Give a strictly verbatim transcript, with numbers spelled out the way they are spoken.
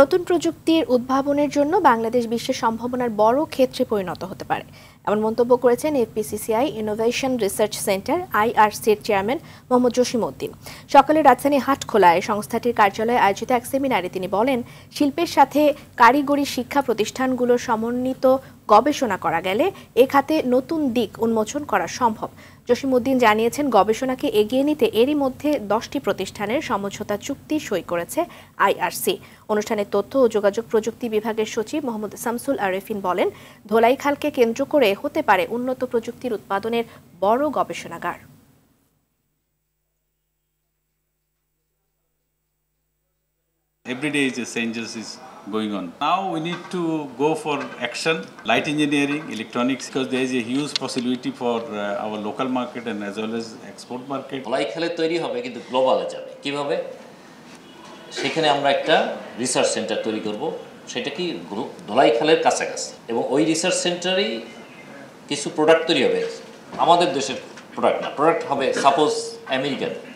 নতুন প্রযুক্তির উদ্ভাবনের জন্য বাংলাদেশ বিশ্বের সম্ভাবনার বড় ক্ষেত্রে পরিণত হতে পারে এমন মন্তব্য করেছেন এফপিসিসিআই ইনোভেশন রিসার্চ সেন্টার আইআরসির চেয়ারম্যান মোহাম্মদ জসিমউদ্দিন সকালে রাজধানীর হাটখোলায় সংস্থাটির কার্যালয়ে আয়োজিত এক সেমিনারে তিনি বলেন শিল্পের সাথে কারিগরি শিক্ষা প্রতিষ্ঠানগুলোর সমন্বিত গবেষণা করা গেলে এই খাতে নতুন দিক উন্মোচন করা সম্ভব জসিমউদ্দিন জানিয়েছেন গবেষণাকে এগিয়ে নিতে এরই মধ্যে দশটি প্রতিষ্ঠানের সমঝোতা চুক্তি সই করেছে আইআরসি অনুষ্ঠানে তথ্য ও যোগাযোগ প্রযুক্তি বিভাগের সচিব মোহাম্মদ সামসুল আরিফিন বলেন ধোলাইখালকে কেন্দ্র করে হতে পারে উন্নত প্রযুক্তির উৎপাদনের বড় গবেষণাগার Every day the changes is going on. Now we need to go for action, light engineering, electronics, because there is a huge possibility for uh, our local market and as well as export market. Like hale toiri hobe kintu global e jabe kibhabe sekhane amra ekta research center toiri korbo seta ki dholai khaler kache kache ebong oi research center ei kichu product toiri hobe amader desher product na product hobe suppose American